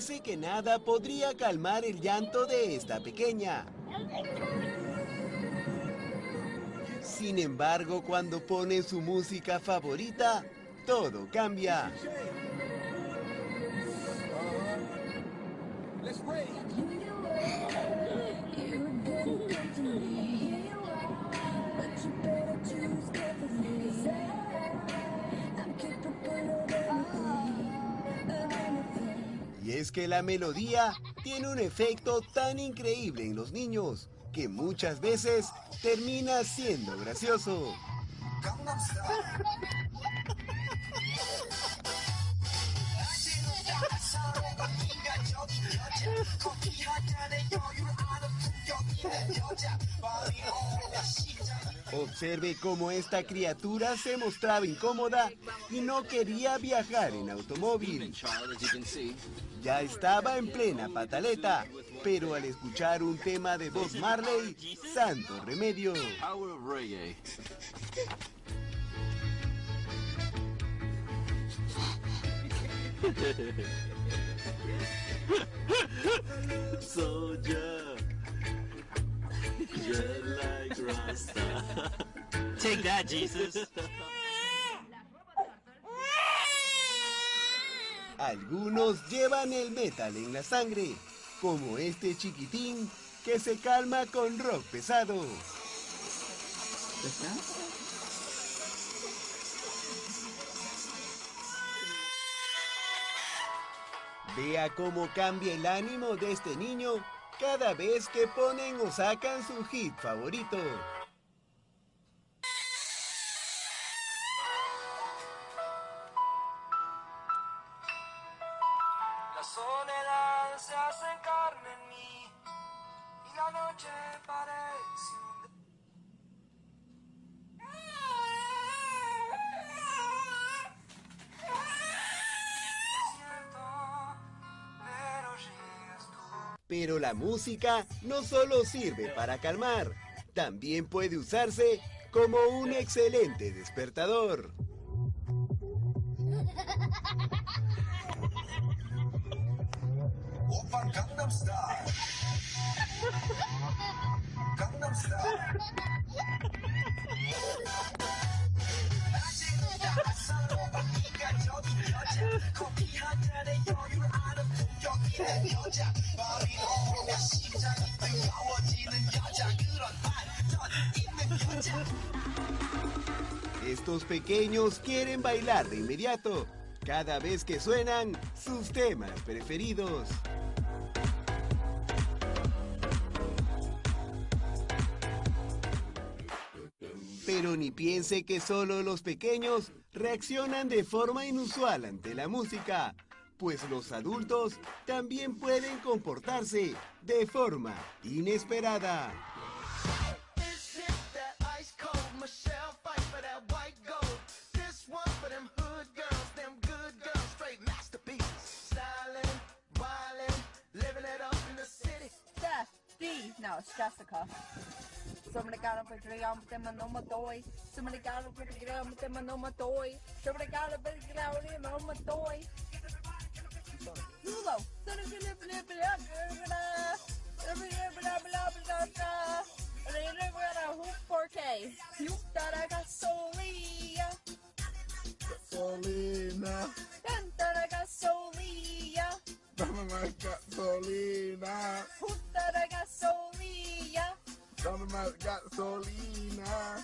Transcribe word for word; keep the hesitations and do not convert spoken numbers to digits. parece que nada podría calmar el llanto de esta pequeña. Sin embargo, cuando pone su música favorita, todo cambia. Y es que la melodía tiene un efecto tan increíble en los niños que muchas veces termina siendo gracioso. Observe cómo esta criatura se mostraba incómoda y no quería viajar en automóvil. Ya estaba en plena pataleta, pero al escuchar un tema de Bob Marley, santo remedio. Soldier, just like Rasta. Take that, Jesus. Algunos llevan el metal en la sangre, como este chiquitín que se calma con rock pesado. ¿Está? Vea cómo cambia el ánimo de este niño cada vez que ponen o sacan su hit favorito. La soledad se hace carne en mí y la noche parece un... Pero la música no solo sirve para calmar, también puede usarse como un excelente despertador. Estos pequeños quieren bailar de inmediato cada vez que suenan sus temas preferidos. Pero ni piense que solo los pequeños reaccionan de forma inusual ante la música, pues los adultos también pueden comportarse de forma inesperada. Solina.